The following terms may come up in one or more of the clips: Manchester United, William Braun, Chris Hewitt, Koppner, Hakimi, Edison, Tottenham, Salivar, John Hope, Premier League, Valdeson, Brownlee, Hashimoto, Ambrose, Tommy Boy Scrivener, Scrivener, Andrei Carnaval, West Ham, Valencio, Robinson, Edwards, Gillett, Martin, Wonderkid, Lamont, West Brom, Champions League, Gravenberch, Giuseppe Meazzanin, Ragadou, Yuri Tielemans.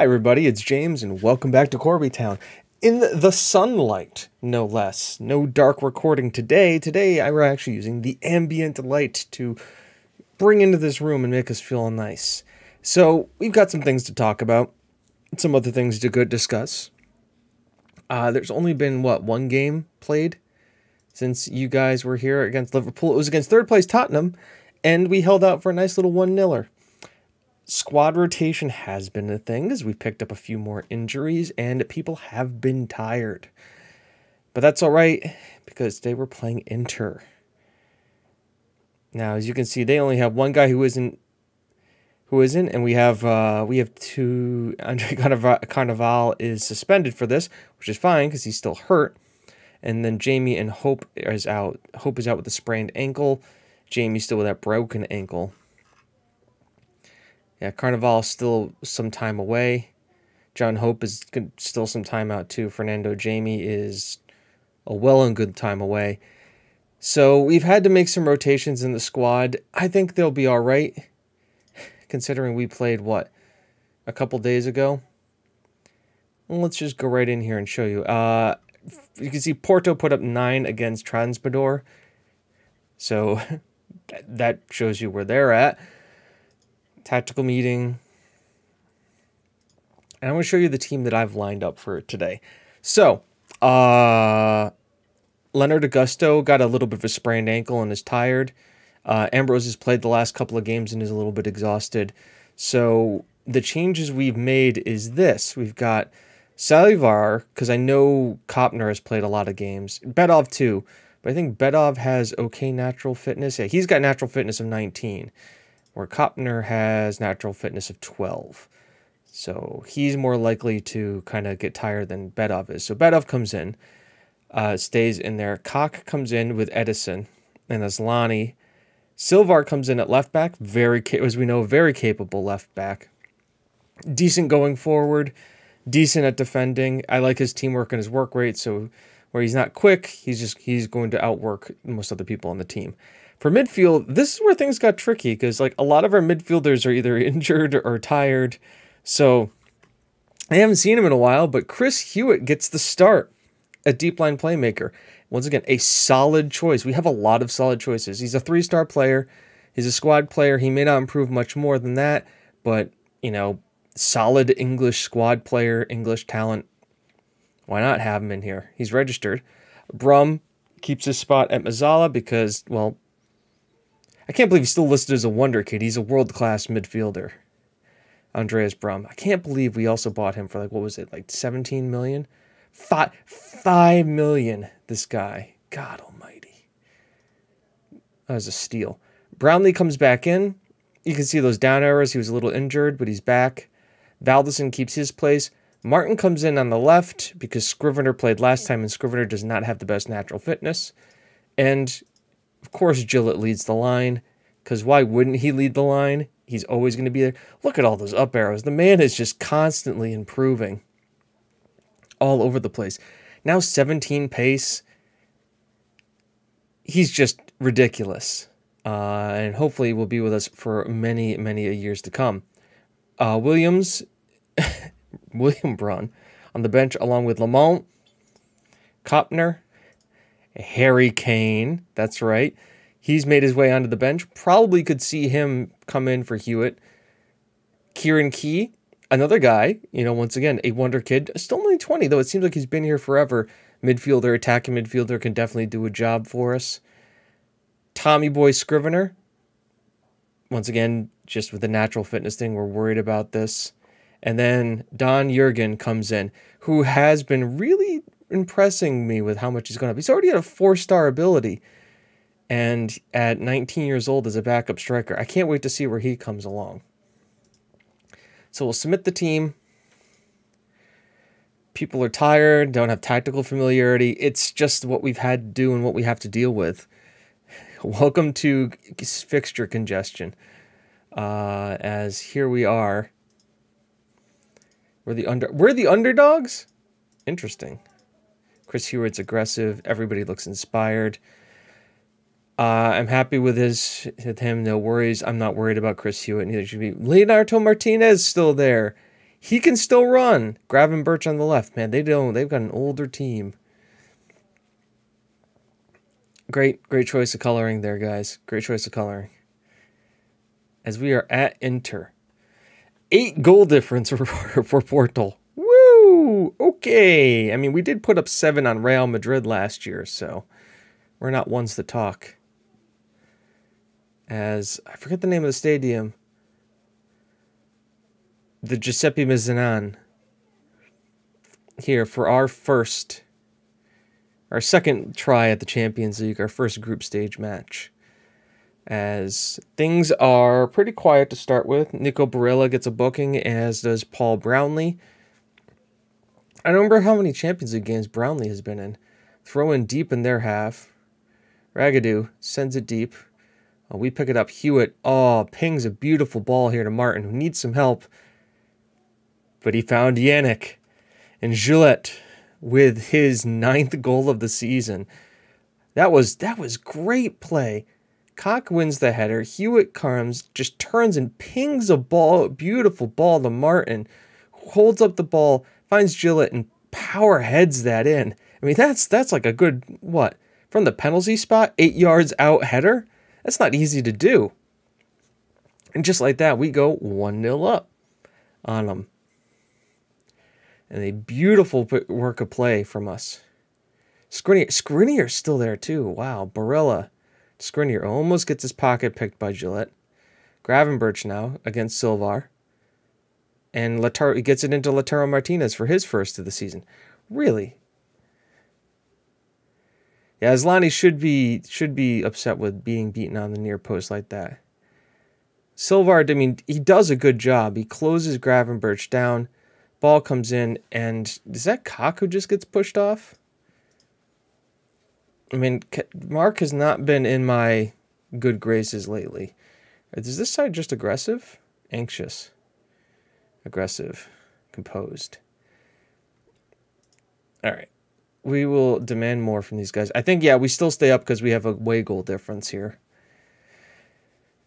Hi everybody, it's James and welcome back to Corby Town. In the sunlight, no less. No dark recording today. Today we're actually using the ambient light to bring into this room and make us feel nice. So we've got some things to talk about, some other things to discuss. There's only been, what, one game played since you guys were here against Liverpool. It was against third place Tottenham, and we held out for a nice little 1-0. Squad rotation has been a thing as we picked up a few more injuries and people have been tired. But that's all right because today we're playing Inter. Now, as you can see, they only have one guy who isn't, and we have two. Andrei Carnaval is suspended for this, which is fine because he's still hurt. And then Jamie and Hope is out. Hope is out with a sprained ankle. Jamie's still with that broken ankle. Yeah, Carnaval still some time away. John Hope is still some time out too. Fernando Jamie is a well and good time away. So we've had to make some rotations in the squad. I think they'll be all right, considering we played, what, a couple days ago? Well, let's just go right in here and show you. You can see Porto put up 9 against Transpadour. So that shows you where they're at. Tactical meeting. And I'm going to show you the team that I've lined up for today. So, Leonard Augusto got a little bit of a sprained ankle and is tired. Ambrose has played the last couple of games and is a little bit exhausted. So, the changes we've made is this. We've got Salivar, because I know Koppner has played a lot of games. Bedov too. But I think Bedov has okay natural fitness. Yeah, he's got natural fitness of 19. Where Koppner has natural fitness of 12. So he's more likely to kind of get tired than Bedov is. So Bedov comes in, stays in there. Kock comes in with Edison and Aslani. Salivar comes in at left back, as we know, very capable left back. Decent going forward, decent at defending. I like his teamwork and his work rate, so where he's not quick, he's going to outwork most other people on the team. For midfield, this is where things got tricky because, like, a lot of our midfielders are either injured or tired. So I haven't seen him in a while, but Chris Hewitt gets the start, a deep line playmaker. Once again, a solid choice. We have a lot of solid choices. He's a 3-star player. He's a squad player. He may not improve much more than that, but, you know, solid English squad player, English talent. Why not have him in here? He's registered. Brum keeps his spot at Mazzala because, well, I can't believe he's still listed as a wonder kid. He's a world-class midfielder, Andreas Brum. I can't believe we also bought him for, like, what was it, like 17 million? 5 million, this guy. God almighty. That was a steal. Brownlee comes back in. You can see those down arrows. He was a little injured, but he's back. Valdeson keeps his place. Martin comes in on the left because Scrivener played last time, and Scrivener does not have the best natural fitness. And of course, Gillett leads the line, because why wouldn't he lead the line? He's always going to be there. Look at all those up arrows. The man is just constantly improving all over the place. Now 17 pace. He's just ridiculous. And hopefully will be with us for many, many years to come. William Braun on the bench along with Lamont, Koppner, Harry Kane, that's right. He's made his way onto the bench. Probably could see him come in for Hewitt. Kieran Key, another guy, you know, once again, a wonder kid. Still only 20, though it seems like he's been here forever. Midfielder, attacking midfielder, can definitely do a job for us. Tommy Boy Scrivener. Once again, just with the natural fitness thing, we're worried about this. And then Don Jurgen comes in, who has been really impressing me with how much he's gone up. He's already at a 4-star ability, and at 19 years old as a backup striker. I can't wait to see where he comes along. So we'll submit the team. People are tired, don't have tactical familiarity. It's just what we've had to do and what we have to deal with. Welcome to fixture congestion. As here we are. We're the underdogs? Interesting. Chris Hewitt's aggressive. Everybody looks inspired. I'm happy with him. No worries. I'm not worried about Chris Hewitt. Neither should be. Lautaro Martinez still there. He can still run. Gravenberch on the left. Man, they don't. They've got an older team. Great choice of coloring there, guys. Great choice of coloring. As we are at Inter. 8-goal difference for Porto. Woo! Okay. I mean, we did put up 7 on Real Madrid last year, so we're not ones to talk. As I forget the name of the stadium. The Giuseppe Meazzanin here for our first, our second try at the Champions League, our first group stage match. As things are pretty quiet to start with, Nico Barella gets a booking, as does Paul Brownlee. I don't remember how many Champions League games Brownlee has been in. Throw in deep in their half. Ragadou sends it deep. We pick it up. Hewitt, oh, pings a beautiful ball here to Martin, who needs some help. But he found Yannick, and Gillett with his 9th goal of the season. That was great play. Kock wins the header. Hewitt comes, just turns and pings a ball, beautiful ball to Martin, holds up the ball, finds Gillett and power heads that in. I mean, that's like a good, what, from the penalty spot, 8 yards out header? That's not easy to do. And just like that, we go 1-0 up on them. And a beautiful work of play from us. Scrivenier's still there too. Wow, Barella. Scrivener almost gets his pocket picked by Gillett. Gravenberch now against Salivar. And he gets it into Lautaro Martinez for his first of the season. Really? Yeah, Aslani should be upset with being beaten on the near post like that. Salivar, I mean, he does a good job. He closes Gravenberch down. Ball comes in, and is that Kock who just gets pushed off? I mean, Mark has not been in my good graces lately. Is this side just aggressive? Anxious. Aggressive. Composed. All right. We will demand more from these guys. I think, yeah, we still stay up because we have a away goal difference here.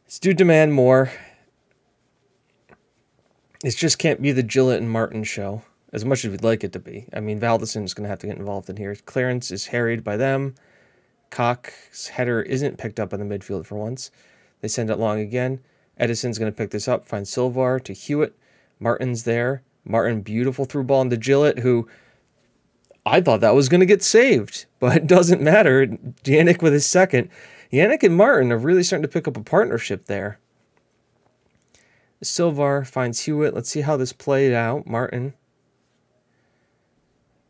Let's do demand more. It just can't be the Gillett and Martin show, as much as we'd like it to be. I mean, Valdeson is going to have to get involved in here. Clearance is harried by them. Kock's header isn't picked up in the midfield for once. They send it long again. Edison's going to pick this up, find Silvar to Hewitt. Martin's there. Martin, beautiful through ball into Gillett, who I thought that was going to get saved, but it doesn't matter. Yannick with his second. Yannick and Martin are really starting to pick up a partnership there. Silvar finds Hewitt. Let's see how this played out. Martin.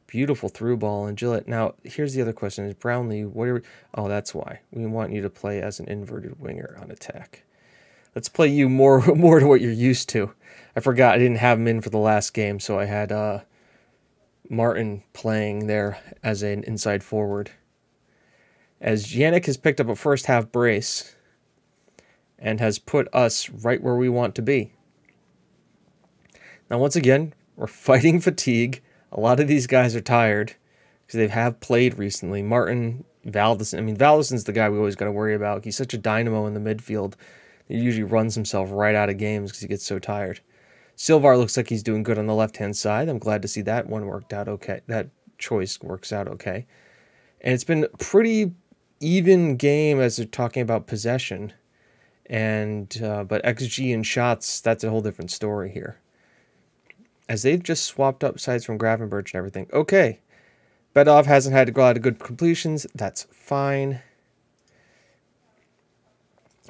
Beautiful through ball and Gillett. Now, here's the other question. Is Brownlee, what are we... Oh, that's why. We want you to play as an inverted winger on attack. Let's play you more to what you're used to. I forgot I didn't have him in for the last game, so I had Martin playing there as an inside forward. As Yannick has picked up a first half brace... and has put us right where we want to be. Now, once again, we're fighting fatigue. A lot of these guys are tired because they have played recently. Martin, Valdeson. I mean, Valdeson's the guy we always got to worry about. He's such a dynamo in the midfield. He usually runs himself right out of games because he gets so tired. Silvar looks like he's doing good on the left-hand side. I'm glad to see that one worked out okay. That choice works out okay. And it's been a pretty even game as they're talking about possession. And but XG and shots, that's a whole different story here. As they've just swapped up sides from Gravenberch and everything. Okay. Bedov hasn't had a lot of good completions. That's fine.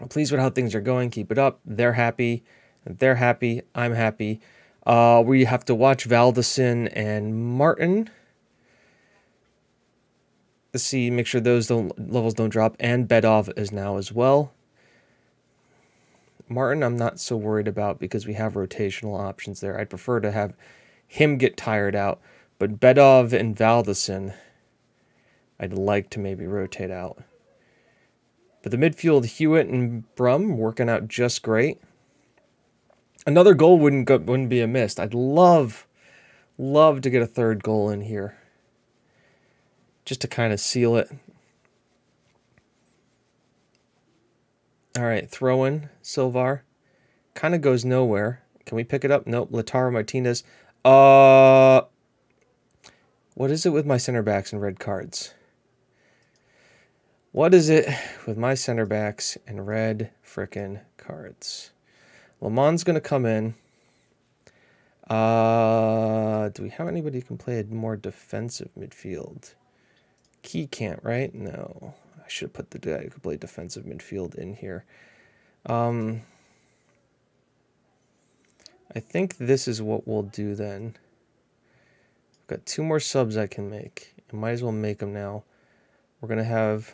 I'm pleased with how things are going. Keep it up. They're happy. They're happy. I'm happy. We have to watch Valdeson and Martin. Let's see, make sure those levels don't drop. And Bedov is now as well. Martin, I'm not so worried about because we have rotational options there. I'd prefer to have him get tired out, but Bedov and Valdeson, I'd like to maybe rotate out. But the midfield, Hewitt and Brum, working out just great. Another goal wouldn't be amiss. I'd love to get a third goal in here, just to kind of seal it. All right, throw in Silvar. Kind of goes nowhere. Can we pick it up? Nope. Lautaro Martinez. What is it with my center backs and red cards? What is it with my center backs and red frickin' cards? Lamont's going to come in. Do we have anybody who can play a more defensive midfield? Key can't, right? No. I should have put the guy who could play defensive midfield in here. I think this is what we'll do then. I've got two more subs I can make. I might as well make them now. We're going to have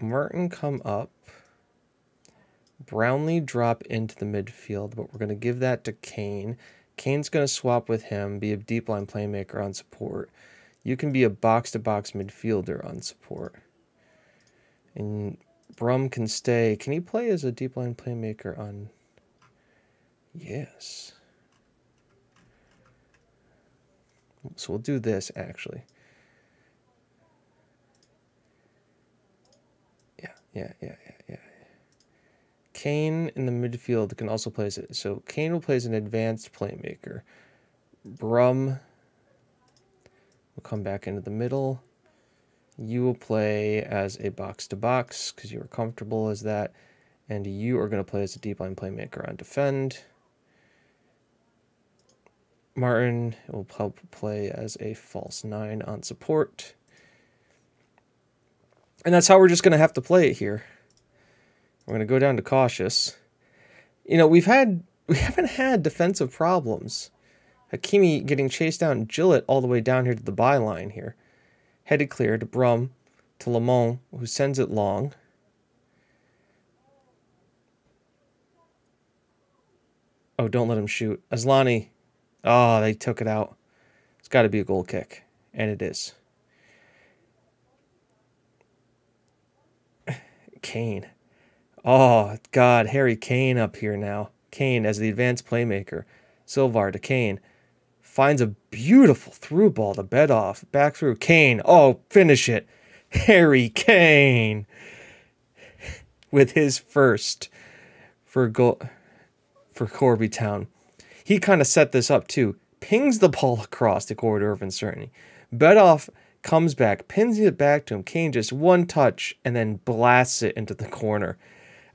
Martin come up. Brownlee drop into the midfield, but we're going to give that to Kane. Kane's going to swap with him, be a deep line playmaker on support. You can be a box-to-box midfielder on support. And Brum can stay. Can he play as a deep line playmaker on... Yes. So we'll do this, actually. Yeah. Kane in the midfield can also play as it. So Kane will play as an advanced playmaker. Brum will come back into the middle. You will play as a box-to-box because you are comfortable as that. And you are going to play as a deep line playmaker on defend. Martin will help play as a false 9 on support. And that's how we're just going to have to play it here. We're going to go down to cautious. You know, we haven't had defensive problems. Hakimi getting chased down, Gillett all the way down here to the byline here. Headed clear to Brum, to Lamont, who sends it long. Oh, don't let him shoot. Aslani. Oh, they took it out. It's got to be a goal kick. And it is. Kane. Oh, God. Harry Kane up here now. Kane as the advanced playmaker. Salivar to Kane. Finds a beautiful through ball to Bedov. Back through. Kane. Oh, finish it. Harry Kane. With his first for goal... for Corby Town. He kind of set this up too. Pings the ball across the corridor of uncertainty. Bedov comes back, pins it back to him. Kane just one touch and then blasts it into the corner.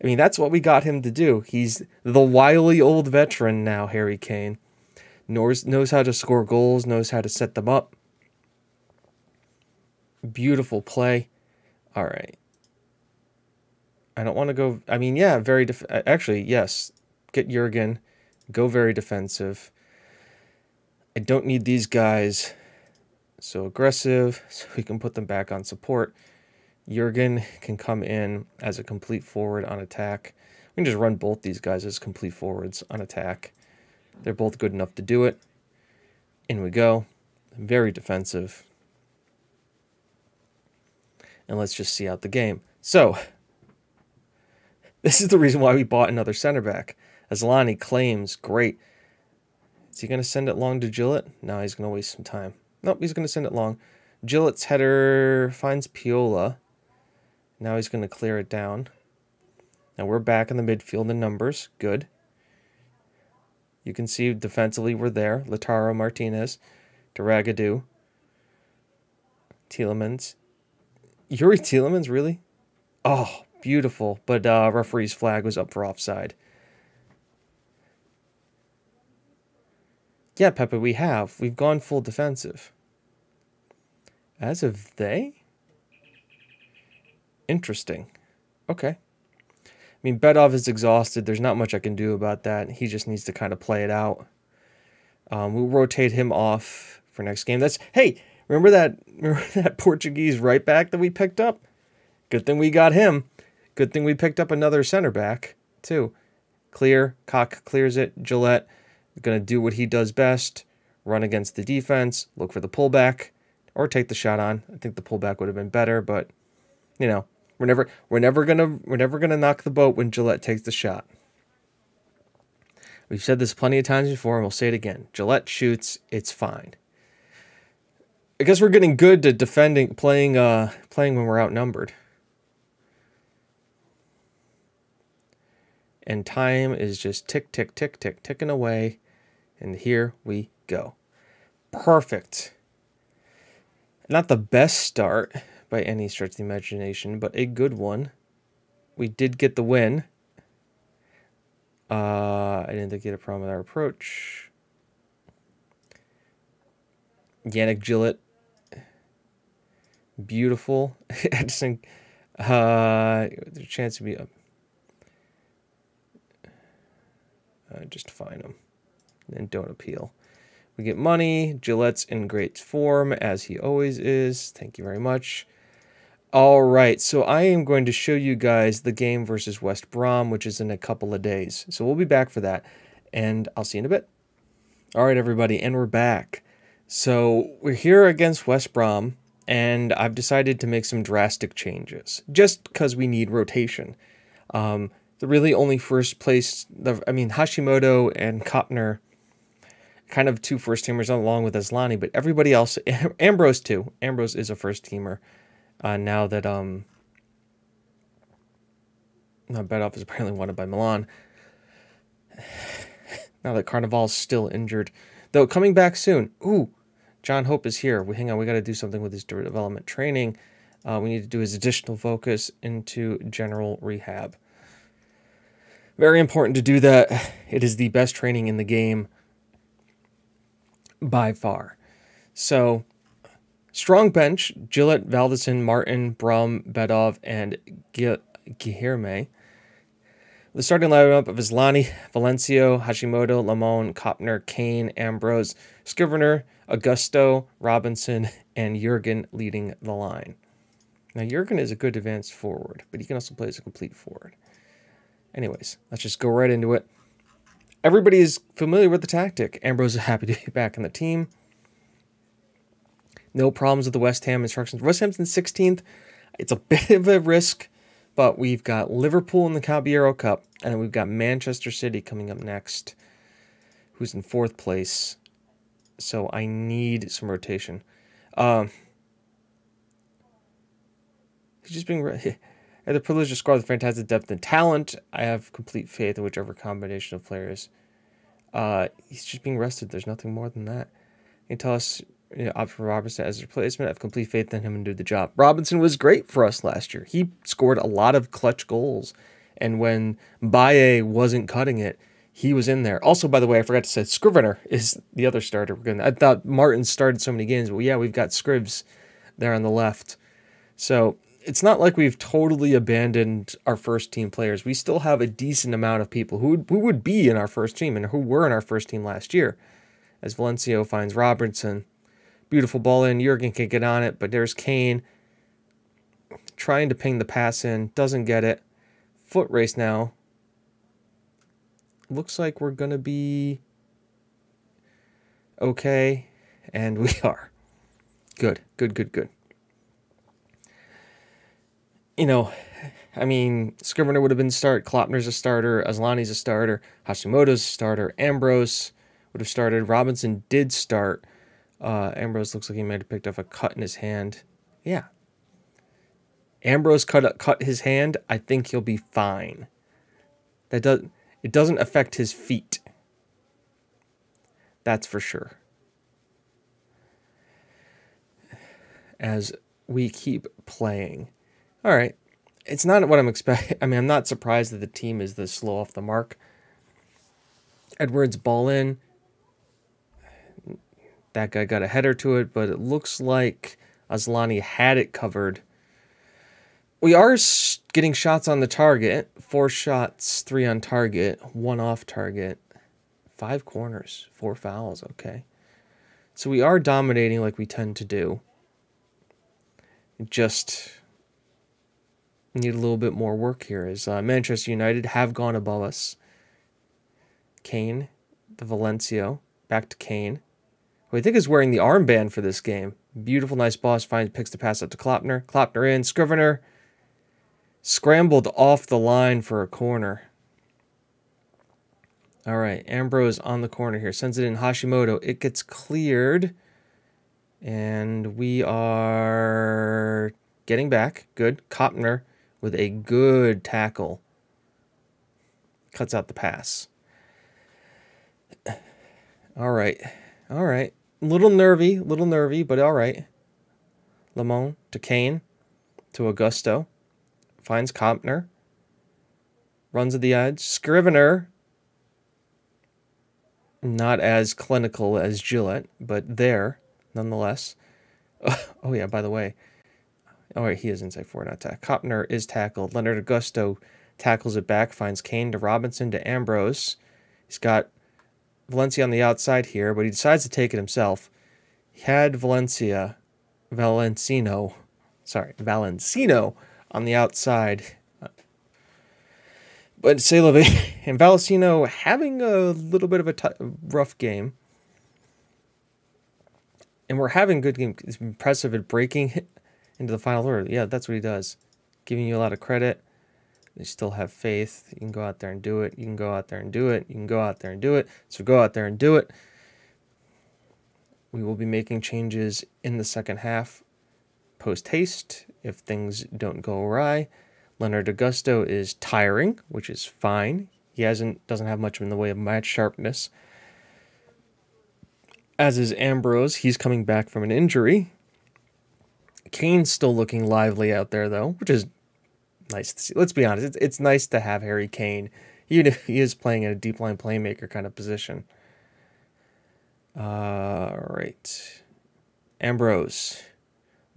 I mean, that's what we got him to do. He's the wily old veteran now, Harry Kane. Knows how to score goals, knows how to set them up. Beautiful play. All right. I don't want to go... I mean, yeah, very... Actually, yes... Get Jurgen, go very defensive. I don't need these guys so aggressive, so we can put them back on support. Jurgen can come in as a complete forward on attack. We can just run both these guys as complete forwards on attack. They're both good enough to do it. In we go. Very defensive. And let's just see out the game. So, this is the reason why we bought another center back. Aslani claims, great. Is he going to send it long to Gillett? No, he's going to waste some time. Nope, he's going to send it long. Gillett's header finds Piola. Now he's going to clear it down. Now we're back in the midfield in numbers. Good. You can see defensively we're there. Lautaro Martinez to Ragadou. Tielemans. Yuri Tielemans, really? Oh, beautiful. But referee's flag was up for offside. Yeah, Pepe, we have. We've gone full defensive. As of they? Interesting. Okay. I mean, Bedov is exhausted. There's not much I can do about that. He just needs to kind of play it out. We'll rotate him off for next game. That's, hey, remember that Portuguese right back that we picked up? Good thing we got him. Good thing we picked up another center back, too. Clear. Kock clears it. Gillett. Going to do what he does best, run against the defense, look for the pullback, or take the shot on. I think the pullback would have been better, but you know, we're never gonna knock the boat when Gillett takes the shot. We've said this plenty of times before, and we'll say it again. Gillett shoots, it's fine. I guess we're getting good to defending, playing when we're outnumbered. and time is just tick, tick, tick, tick, ticking away. And here we go. Perfect. Not the best start by any stretch of the imagination, but a good one. We did get the win. I didn't think he had a problem with our approach. Yannick Gillett. Beautiful. I just think there's a chance to be up. Just fine him. And don't appeal. We get money. Gillette's in great form, as he always is. Thank you very much. All right, so I am going to show you guys the game versus West Brom, which is in a couple of days. So we'll be back for that, and I'll see you in a bit. All right, everybody, and we're back. So we're here against West Brom, and I've decided to make some drastic changes, just because we need rotation. The really only first place, I mean, Hashimoto and Koppner, kind of two first-teamers along with Aslani, but everybody else, Ambrose too. Ambrose is a first-teamer now that Bedov is apparently wanted by Milan. Now that Carnaval's still injured. Though, coming back soon. Ooh, John Hope is here. Hang on, we got to do something with his development training. We need to do his additional focus into general rehab. Very important to do that. It is the best training in the game. By far. So, strong bench, Gillett, Valdeson, Martin, Brum, Bedov, and Guilherme. The starting lineup of Aslani, Valencio, Hashimoto, Lamont, Koppner, Kane, Ambrose, Scrivener, Augusto, Robinson, and Jurgen leading the line. Now, Jurgen is a good advanced forward, but he can also play as a complete forward. Anyways, let's just go right into it. Everybody is familiar with the tactic. Ambrose is happy to be back on the team. No problems with the West Ham instructions. West Ham's in 16th. It's a bit of a risk, but we've got Liverpool in the Caballero Cup, and we've got Manchester City coming up next, who's in 4th place. So I need some rotation. He's just being... I have the privilege to score with fantastic depth and talent. I have complete faith in whichever combination of players. He's just being rested. There's nothing more than that. You can tell us, you know, opt for Robinson as a replacement. I have complete faith in him and do the job. Robinson was great for us last year. He scored a lot of clutch goals. And when Baye wasn't cutting it, he was in there. Also, by the way, I forgot to say, Scrivener is the other starter. I thought Martin started so many games, but yeah, we've got Scrivs there on the left. So... it's not like we've totally abandoned our first team players. We still have a decent amount of people who would be in our first team and who were in our first team last year. As Valencio finds Robertson. Beautiful ball in. Jurgen can get on it, but there's Kane. Trying to ping the pass in. Doesn't get it. Foot race now. Looks like we're going to be okay. And we are. Good. Good, good, good. You know, I mean, Scrivener would have been start. Kloppner's a starter. Aslani's a starter. Hashimoto's a starter. Ambrose would have started. Robinson did start. Ambrose looks like he might have picked up a cut in his hand. Yeah. Ambrose cut his hand. I think he'll be fine. That doesn't affect his feet. That's for sure. As we keep playing. All right, it's not what I'm expecting. I mean, I'm not surprised that the team is this slow off the mark. Edwards ball in. That guy got a header to it, but it looks like Aslani had it covered. We are getting shots on the target. 4 shots, 3 on target, 1 off target. 5 corners, 4 fouls, okay. So we are dominating like we tend to do. Just... need a little bit more work here as Manchester United have gone above us. Kane, the Valencio, back to Kane, who I think is wearing the armband for this game. Beautiful, nice boss, picks the pass up to Kloppner. Kloppner in, Scrivener, scrambled off the line for a corner. All right, Ambrose on the corner here, sends it in Hashimoto. It gets cleared, and we are getting back. Good, Koppner. With a good tackle. cuts out the pass. All right. All right. Little nervy, but all right. Lamont to Kane to Augusto. Finds Koppner. Runs at the edge. Scrivener. Not as clinical as Gillett, but there, nonetheless. Oh, yeah, by the way. All right, he is inside forward, not tack. Koppner is tackled. Leonard Augusto tackles it back. Finds Kane to Robinson to Ambrose. He's got Valencio on the outside here, but he decides to take it himself. He had Valencino on the outside. But Salivar and Valdeson having a little bit of a rough game. And we're having good game. It's impressive at breaking into the final third. Yeah, that's what he does. Giving you a lot of credit. They still have faith. You can go out there and do it. You can go out there and do it. You can go out there and do it. So go out there and do it. We will be making changes in the second half post-haste if things don't go awry. Leonard Augusto is tiring, which is fine. He doesn't have much in the way of match sharpness. As is Ambrose, he's coming back from an injury. Kane's still looking lively out there, though, which is nice to see. Let's be honest, it's nice to have Harry Kane, even if he is playing in a deep line playmaker kind of position. All right. Ambrose.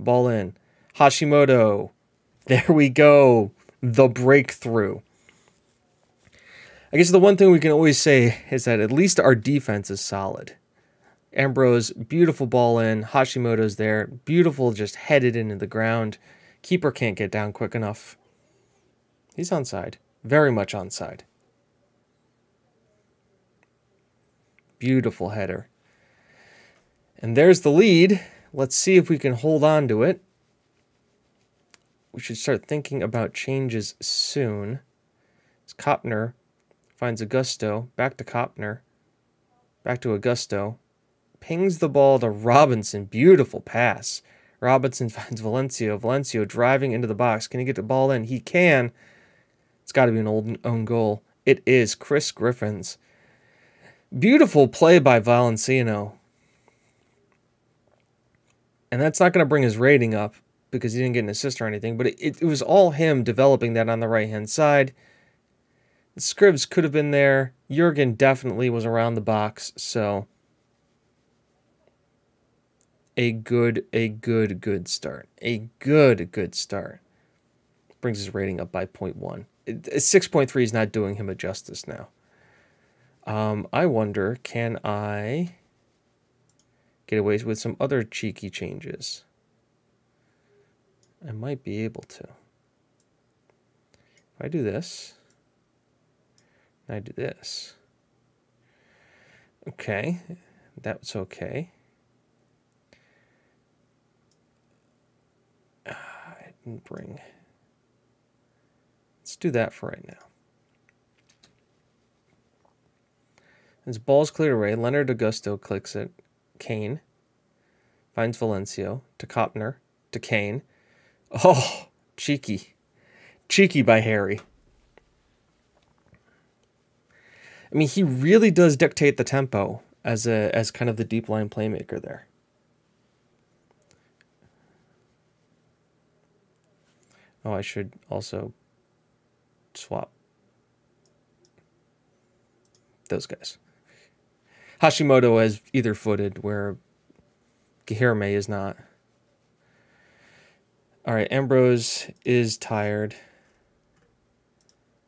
Ball in. Hashimoto. There we go. The breakthrough. I guess the one thing we can always say is that at least our defense is solid. Ambrose, beautiful ball in. Hashimoto's there. Beautiful, just headed into the ground. Keeper can't get down quick enough. He's onside. Very much onside. Beautiful header. And there's the lead. Let's see if we can hold on to it. We should start thinking about changes soon. It's Koppner. Finds Augusto. Back to Koppner. Back to Augusto. Pings the ball to Robinson. Beautiful pass. Robinson finds Valencio. Valencio driving into the box. Can he get the ball in? He can. It's got to be an own goal. It is Chris Griffin's. Beautiful play by Valencio. And that's not going to bring his rating up, because he didn't get an assist or anything, but it was all him developing that on the right-hand side. Scrivs could have been there. Jurgen definitely was around the box, so a good start. A good start. Brings his rating up by 0.1. 6.3 is not doing him a justice now. I wonder, can I get away with some other cheeky changes? I might be able to. If I do this, I do this. Okay, that's okay. I didn't bring. Let's do that for right now. His ball's cleared away. Leonard Augusto clicks it. Kane finds Valencio to Koppner to Kane. Oh, cheeky. Cheeky by Harry. I mean, he really does dictate the tempo as kind of the deep line playmaker there. Oh, I should also swap those guys. Hashimoto has either footed where Guilherme is not. All right, Ambrose is tired.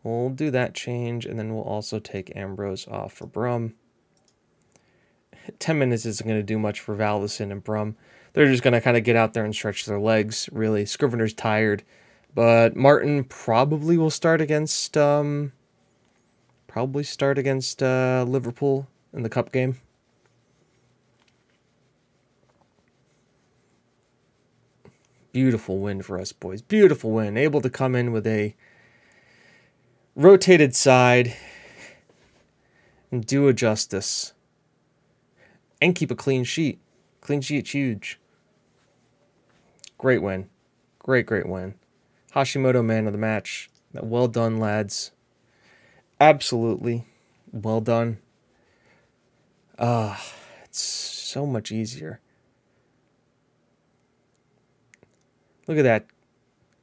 We'll do that change, and then we'll also take Ambrose off for Brum. 10 minutes isn't going to do much for Valdeson and Brum. They're just going to kind of get out there and stretch their legs, really. Scrivener's tired, but Martin probably will start against Liverpool in the cup game. Beautiful win for us, boys. Beautiful win. Able to come in with a rotated side and do a justice. And keep a clean sheet. Clean sheet's huge. Great win. Great win. Hashimoto, man of the match. Well done, lads. Absolutely. Well done. It's so much easier. Look at that.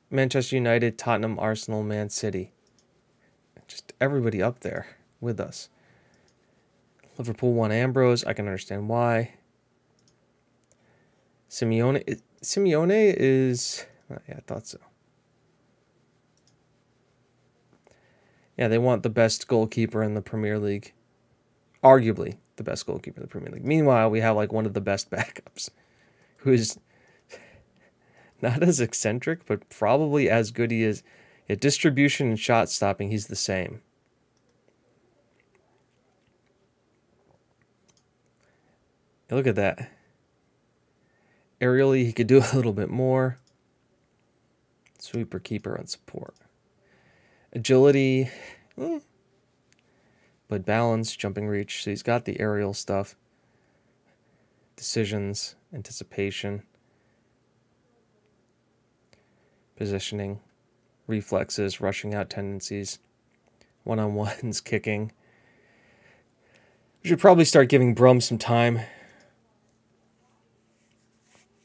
Manchester United, Tottenham, Arsenal, Man City. Just everybody up there with us. Liverpool won Ambrose. I can understand why. Simeone is... Oh, yeah, I thought so. Yeah, they want the best goalkeeper in the Premier League. Arguably the best goalkeeper in the Premier League. Meanwhile, we have like one of the best backups who is not as eccentric, but probably as good he is. Yeah, distribution and shot stopping, he's the same. Yeah, look at that. Aerially, he could do a little bit more. Sweeper, keeper, and support. Agility, but balance, jumping reach. So he's got the aerial stuff. Decisions, anticipation, positioning, reflexes, rushing out tendencies, one-on-ones, kicking. We should probably start giving Brum some time.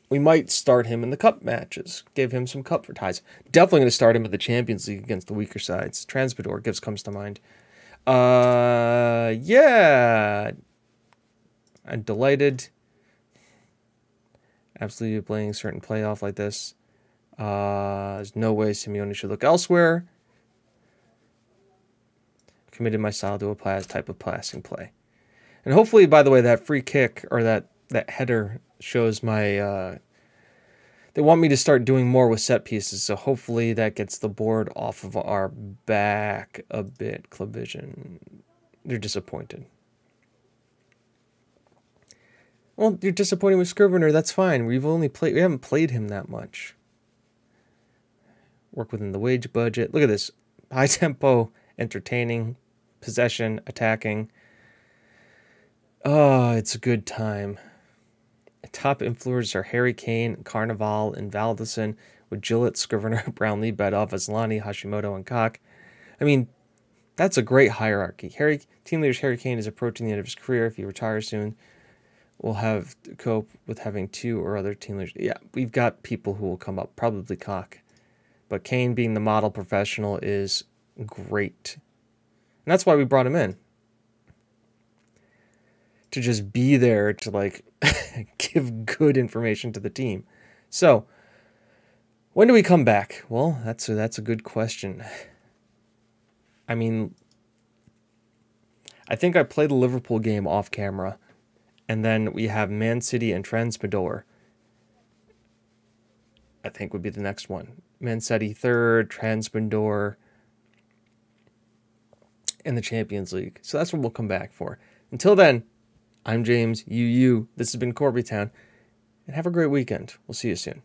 We might start him in the cup matches. Give him some cup for ties. Definitely going to start him at the Champions League against the weaker sides. Transpadour comes to mind. Yeah. I'm delighted. Absolutely playing a certain playoff like this. There's no way Simeone should look elsewhere. Committed my style to a type of passing play. And hopefully, by the way, that free kick or that header shows my, they want me to start doing more with set pieces, so hopefully that gets the board off of our back a bit. Clavision, they're disappointed. Well, you're disappointed with Scrivener, that's fine. We haven't played him that much. Work within the wage budget. Look at this. High tempo, entertaining, possession, attacking. Oh, it's a good time. Top influencers are Harry Kane, Carnaval, and Valdeson, with Gillett, Scrivener, Brownlee, Bedov, Aslani, Hashimoto, and Kock. I mean, that's a great hierarchy. Team leader Harry Kane is approaching the end of his career. If he retires soon, we'll have to cope with having two or other team leaders. Yeah, we've got people who will come up, probably Kock. But Kane being the model professional is great. And that's why we brought him in. To just be there to like give good information to the team. So when do we come back? Well, that's a good question. I mean, I think I played the Liverpool game off camera, and then we have Man City and Transpadour. I think would be the next one. Man City third, Transpadour, and the Champions League. So that's what we'll come back for. Until then. I'm James, you. This has been Corby Town, and have a great weekend. We'll see you soon.